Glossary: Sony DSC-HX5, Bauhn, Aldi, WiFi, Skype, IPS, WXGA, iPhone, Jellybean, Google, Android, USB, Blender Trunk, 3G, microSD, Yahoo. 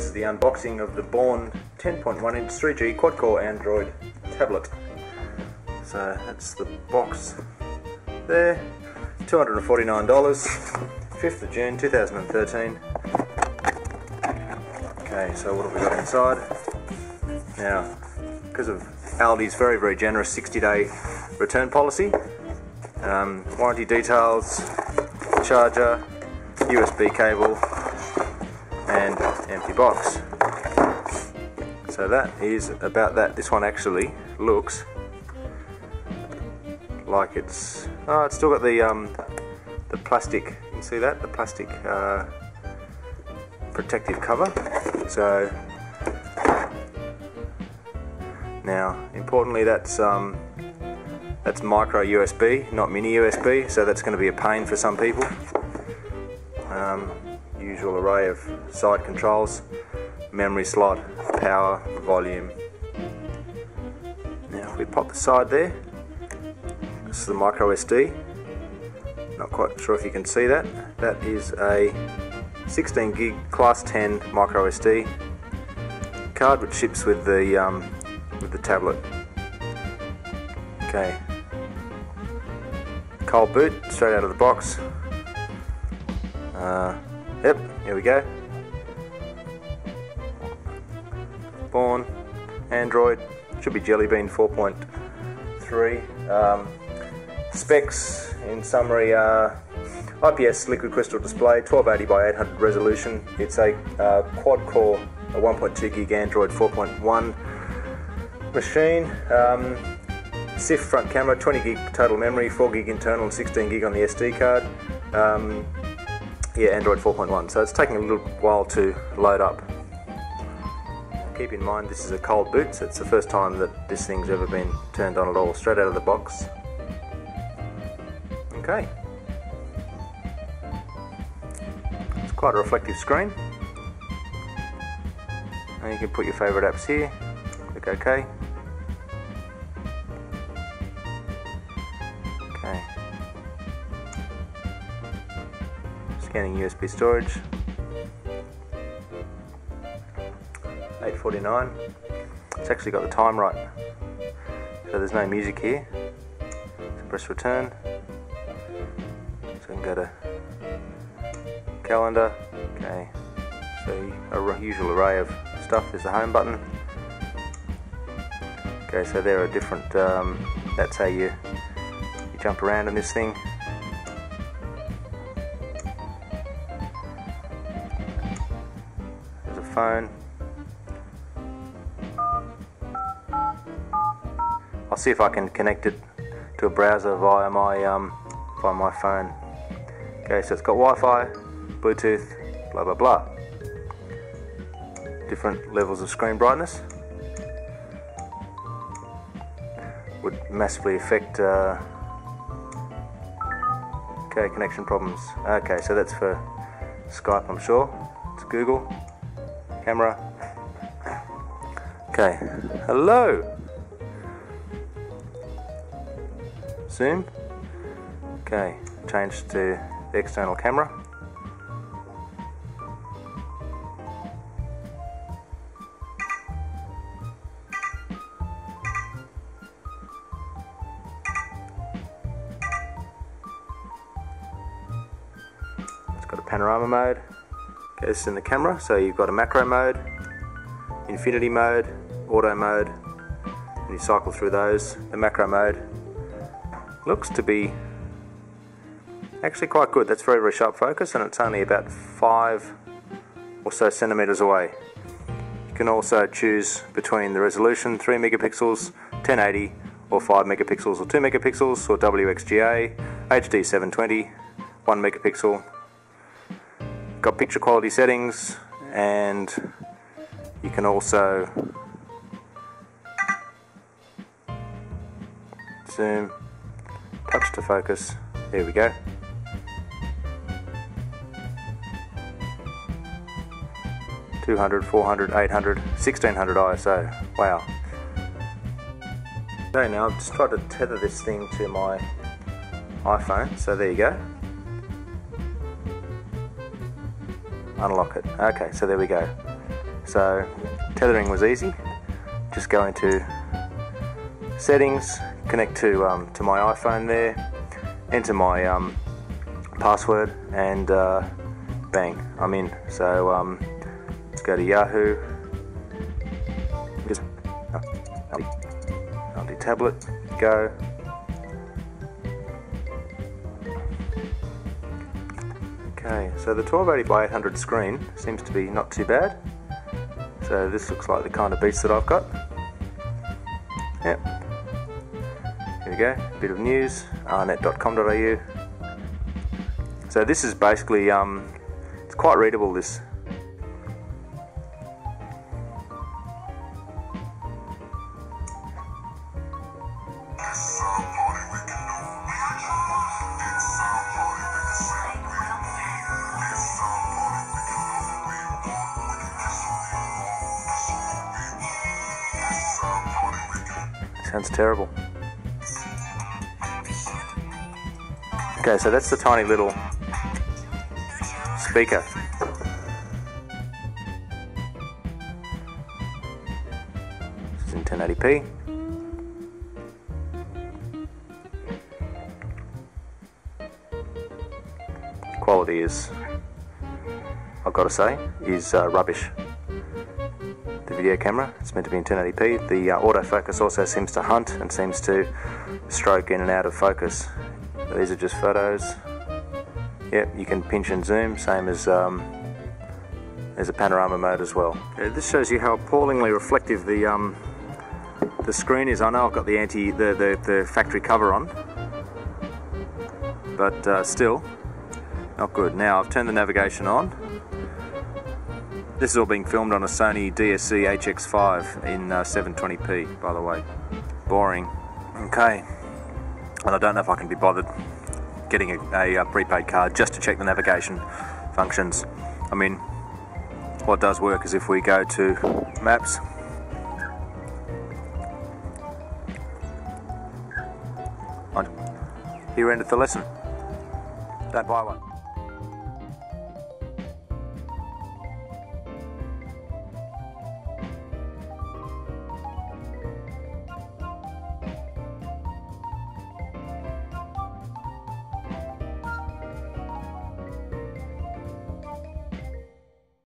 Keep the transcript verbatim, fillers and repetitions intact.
This is the unboxing of the Bauhn ten point one inch three G quad-core Android tablet. So that's the box there. two hundred forty-nine dollars, fifth of June two thousand thirteen. Okay, so what have we got inside? Now, because of Aldi's very, very generous sixty day return policy, um, warranty details, charger, U S B cable, and empty box. So that is about that. This one actually looks like it's oh, it's still got the um, the plastic. You can see that the plastic uh, protective cover. So now, importantly, that's um, that's micro U S B, not mini U S B. So that's going to be a pain for some people. Um, usual array of side controls, memory slot, power, volume. Now if we pop the side there, this is the micro S D. Not quite sure if you can see that. That is a sixteen gig class ten micro S D card which ships with the um, with the tablet. Okay, cold boot straight out of the box. Uh, Yep, here we go. Bauhn, Android, should be Jellybean four point three. Um, specs, in summary, uh, I P S liquid crystal display, twelve eighty by eight hundred resolution. It's a uh, quad core, a one point two gig Android four point one machine. Um, S I F front camera, twenty gig total memory, four gig internal and sixteen gig on the S D card. Um, Yeah, Android four point one, so it's taking a little while to load up. Keep in mind this is a cold boot, so it's the first time that this thing's ever been turned on at all, straight out of the box. Okay. It's quite a reflective screen. And you can put your favourite apps here, click OK. Okay. Scanning U S B storage, eight forty-nine. It's actually got the time right, so there's no music here. So press return, so we can go to calendar. Okay, so a usual array of stuff. There's the home button. Okay, so there are different. Um, that's how you you jump around on this thing. Phone. I'll see if I can connect it to a browser via my um, via my phone. Okay, so it's got Wi-Fi, Bluetooth, blah blah blah. Different levels of screen brightness would massively affect. Uh, okay, connection problems. Okay, so that's for Skype, I'm sure. It's Google. Camera. Okay. Hello. Zoom. Okay. Change to the external camera. It's got a panorama mode. Okay, this is in the camera, so you've got a macro mode, infinity mode, auto mode, and you cycle through those. The macro mode looks to be actually quite good. That's very, very sharp focus, and it's only about five or so centimeters away. You can also choose between the resolution three megapixels, ten eighty, or five megapixels, or two megapixels, or W X G A, H D seven twenty, one megapixel. Got picture quality settings, and you can also zoom, touch to focus. There we go. two hundred, four hundred, eight hundred, sixteen hundred I S O. Wow. Okay, now I've just tried to tether this thing to my iPhone, so there you go. Unlock it. Okay, so there we go. So tethering was easy. Just go into settings, connect to um, to my iPhone there, enter my um, password, and uh, bang, I'm in. So um, let's go to Yahoo. Just uh, Aldi, Aldi tablet. Go. Okay, so the twelve eighty by eight hundred screen seems to be not too bad. So this looks like the kind of beast that I've got. Yep. Here we go, a bit of news, r net dot com dot a u. So this is basically, um, it's quite readable, this. Sounds terrible. Okay, so that's the tiny little speaker. This is in ten eighty p. Quality is, I've got to say, is uh, rubbish. Video camera, it's meant to be in ten eighty p. The uh, autofocus also seems to hunt and seems to stroke in and out of focus. These are just photos. Yep, you can pinch and zoom, same as um, there's a panorama mode as well. Okay, this shows you how appallingly reflective the um, the screen is. I know I've got the anti the the, the factory cover on, but uh, still not good. Now I've turned the navigation on. This is all being filmed on a Sony D S C H X five in uh, seven twenty p, by the way. Boring. Okay. And I don't know if I can be bothered getting a, a prepaid card just to check the navigation functions. I mean, what does work is if we go to Maps. Here endeth the lesson. Don't buy one.